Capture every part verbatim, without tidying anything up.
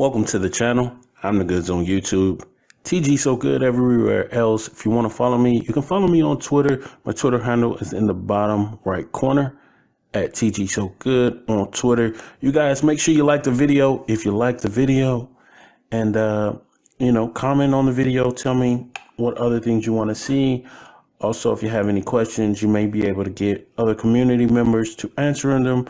Welcome to the channel. I'm the Goods on YouTube. T G So Good everywhere else. If you want to follow me, you can follow me on Twitter. My Twitter handle is in the bottom right corner at T G So Good on Twitter. You guys, make sure you like the video if you like the video, and uh, you know, comment on the video. Tell me what other things you want to see. Also, if you have any questions, you may be able to get other community members to answering them.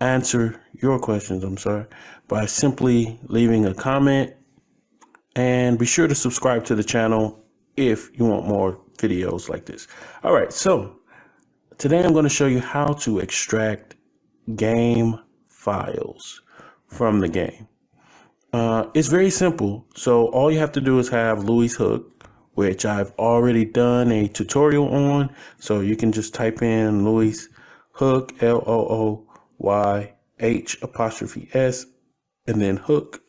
Answer your questions, I'm sorry, by simply leaving a comment. And be sure to subscribe to the channel if you want more videos like this. All right, so today I'm going to show you how to extract game files from the game. Uh, it's very simple. So all you have to do is have Looyah's Hook, which I've already done a tutorial on. So you can just type in Looyah's Hook, L O O Y H apostrophe S, and then Hook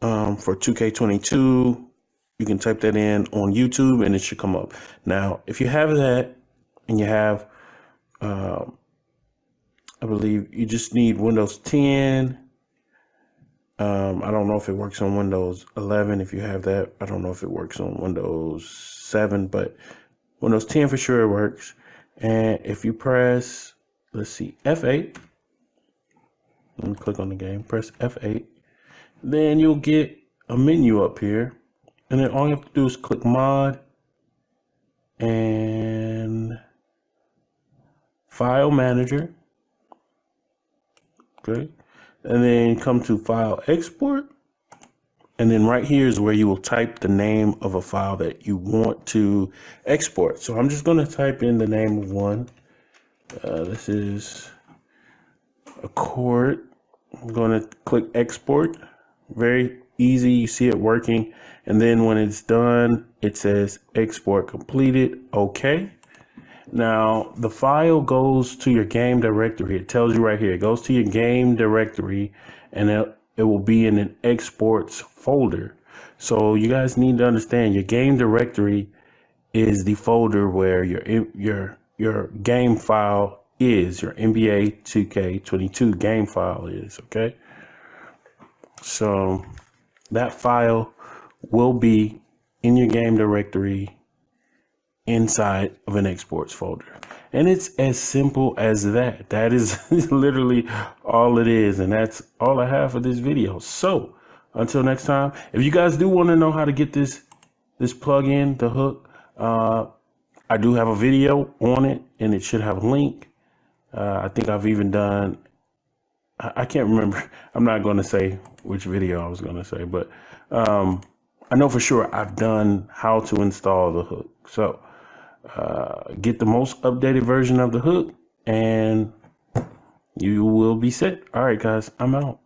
um, for two K twenty-two. You can type that in on YouTube and it should come up. Now, if you have that and you have, um, I believe you just need Windows ten. Um, I don't know if it works on Windows eleven. If you have that, I don't know if it works on Windows seven, but Windows ten for sure it works. And if you press, let's see, F eight, let me click on the game, press F eight, then you'll get a menu up here. And then all you have to do is click Mod and File Manager. Okay. And then come to File Export. And then right here is where you will type the name of a file that you want to export. So I'm just going to type in the name of one. Uh, this is a chord. I'm going to click Export. Very easy. You see it working. And then when it's done, it says Export Completed. Okay. Now, the file goes to your game directory. It tells you right here. It goes to your game directory, and it, it will be in an exports folder. So you guys need to understand your game directory is the folder where your your your game file is, your N B A two K twenty-two game file is, okay? So that file will be in your game directory inside of an exports folder, and it's as simple as that. That is literally all it is, and that's all I have for this video. So until next time, if you guys do want to know how to get this this plugin, the Hook, uh I do have a video on it, and it should have a link. uh I think I've even done, I, I can't remember, I'm not going to say which video I was going to say, but um I know for sure I've done how to install the Hook. So uh, get the most updated version of the Hook and you will be set. All right, guys, I'm out.